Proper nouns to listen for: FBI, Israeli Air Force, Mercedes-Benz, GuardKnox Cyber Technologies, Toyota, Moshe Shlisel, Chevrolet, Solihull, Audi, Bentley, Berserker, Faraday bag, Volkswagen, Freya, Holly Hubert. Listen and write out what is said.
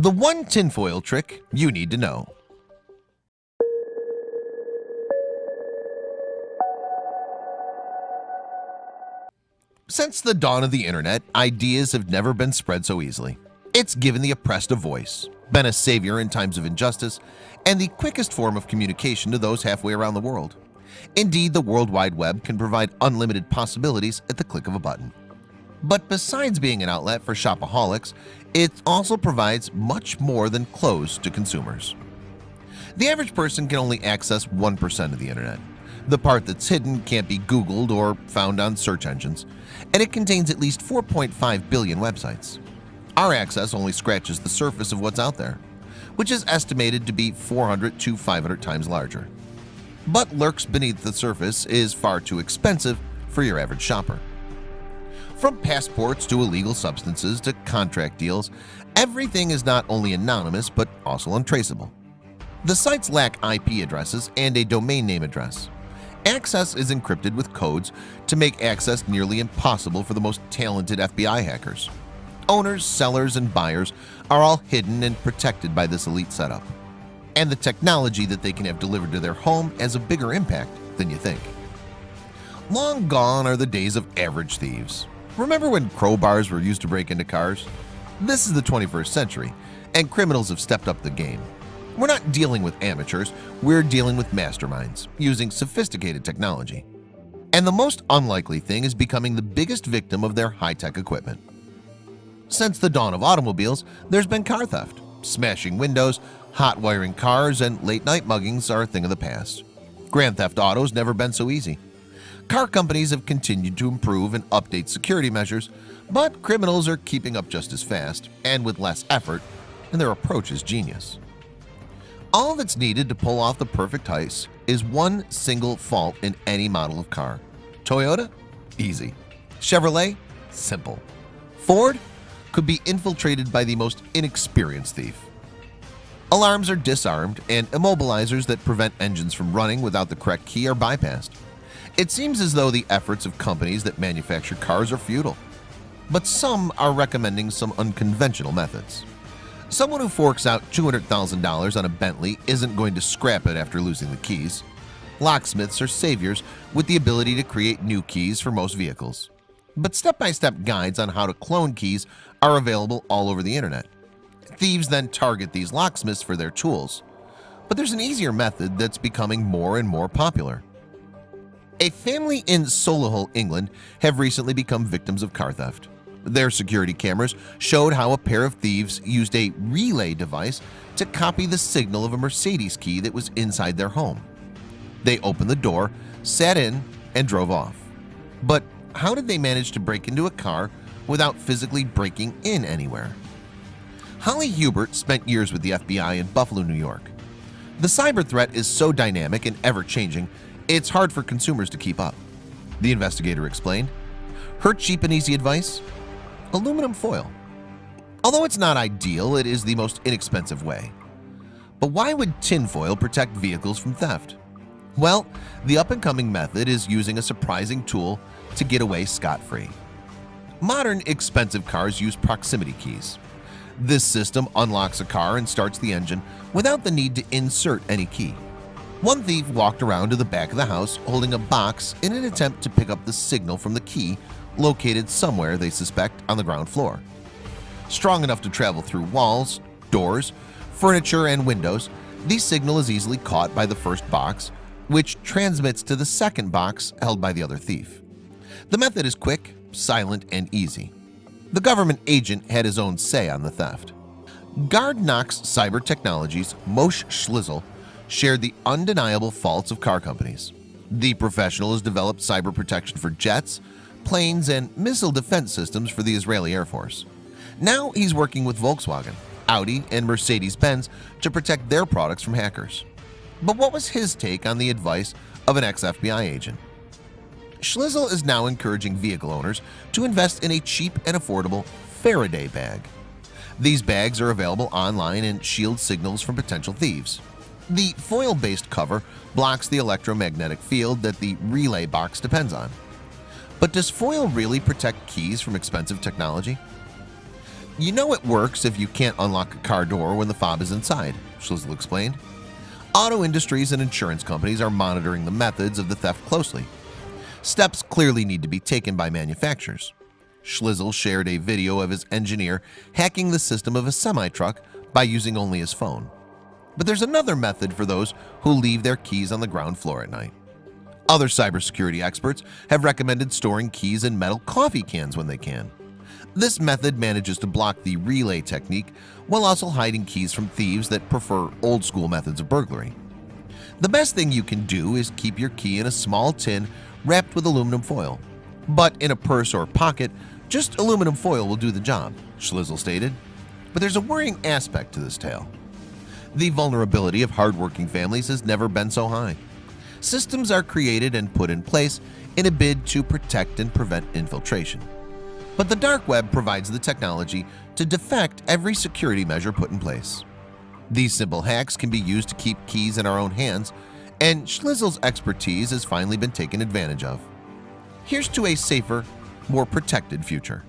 The one tinfoil trick you need to know. Since the dawn of the internet, ideas have never been spread so easily. It's given the oppressed a voice, been a savior in times of injustice, and the quickest form of communication to those halfway around the world. Indeed, the World Wide Web can provide unlimited possibilities at the click of a button. But besides being an outlet for shopaholics, it also provides much more than clothes to consumers. The average person can only access 1% of the internet. The part that's hidden can't be Googled or found on search engines, and it contains at least 4.5 billion websites. Our access only scratches the surface of what's out there, which is estimated to be 400 to 500 times larger. But lurks beneath the surface is far too expensive for your average shopper. From passports to illegal substances to contract deals, everything is not only anonymous but also untraceable. The sites lack IP addresses and a domain name address. Access is encrypted with codes to make access nearly impossible for the most talented FBI hackers. Owners, sellers, and buyers are all hidden and protected by this elite setup. And the technology that they can have delivered to their home has a bigger impact than you think. Long gone are the days of average thieves. Remember when crowbars were used to break into cars? This is the 21st century, and criminals have stepped up the game. We're not dealing with amateurs, we're dealing with masterminds using sophisticated technology. And the most unlikely thing is becoming the biggest victim of their high-tech equipment. Since the dawn of automobiles, there's been car theft. Smashing windows, hot wiring cars, and late-night muggings are a thing of the past. Grand Theft Auto's never been so easy. Car companies have continued to improve and update security measures, but criminals are keeping up just as fast and with less effort, and their approach is genius. All that's needed to pull off the perfect heist is one single fault in any model of car. Toyota? Easy. Chevrolet? Simple. Ford could be infiltrated by the most inexperienced thief. Alarms are disarmed, and immobilizers that prevent engines from running without the correct key are bypassed. It seems as though the efforts of companies that manufacture cars are futile, but some are recommending some unconventional methods. Someone who forks out $200,000 on a Bentley isn't going to scrap it after losing the keys. Locksmiths are saviors with the ability to create new keys for most vehicles. But step-by-step guides on how to clone keys are available all over the internet. Thieves then target these locksmiths for their tools. But there's an easier method that's becoming more and more popular. A family in Solihull, England, have recently become victims of car theft. Their security cameras showed how a pair of thieves used a relay device to copy the signal of a Mercedes key that was inside their home. They opened the door, sat in, and drove off. But how did they manage to break into a car without physically breaking in anywhere? Holly Hubert spent years with the FBI in Buffalo, New York. The cyber threat is so dynamic and ever-changing, it's hard for consumers to keep up, the investigator explained. Her cheap and easy advice? Aluminum foil. Although it's not ideal, it is the most inexpensive way. But why would tinfoil protect vehicles from theft? Well, the up-and-coming method is using a surprising tool to get away scot-free. Modern expensive cars use proximity keys. This system unlocks a car and starts the engine without the need to insert any key. One thief walked around to the back of the house holding a box in an attempt to pick up the signal from the key located somewhere they suspect on the ground floor. Strong enough to travel through walls, doors, furniture, and windows, the signal is easily caught by the first box, which transmits to the second box held by the other thief. The method is quick, silent, and easy. The government agent had his own say on the theft. GuardKnox Cyber Technologies' Moshe Shlisel shared the undeniable faults of car companies. The professional has developed cyber protection for jets, planes, and missile defense systems for the Israeli Air Force. Now he's working with Volkswagen, Audi, and Mercedes-Benz to protect their products from hackers. But what was his take on the advice of an ex-FBI agent? Schliesel is now encouraging vehicle owners to invest in a cheap and affordable Faraday bag. These bags are available online and shield signals from potential thieves. The foil-based cover blocks the electromagnetic field that the relay box depends on. But does foil really protect keys from expensive technology? You know it works if you can't unlock a car door when the fob is inside, Shlisel explained. Auto industries and insurance companies are monitoring the methods of the theft closely. Steps clearly need to be taken by manufacturers. Shlisel shared a video of his engineer hacking the system of a semi-truck by using only his phone. But there's another method for those who leave their keys on the ground floor at night. Other cybersecurity experts have recommended storing keys in metal coffee cans when they can. This method manages to block the relay technique while also hiding keys from thieves that prefer old-school methods of burglary. The best thing you can do is keep your key in a small tin wrapped with aluminum foil. But in a purse or pocket, just aluminum foil will do the job, Shlisel stated. But there's a worrying aspect to this tale. The vulnerability of hardworking families has never been so high. Systems are created and put in place in a bid to protect and prevent infiltration. But the dark web provides the technology to defect every security measure put in place. These simple hacks can be used to keep keys in our own hands, and Shlisel's expertise has finally been taken advantage of. Here's to a safer, more protected future.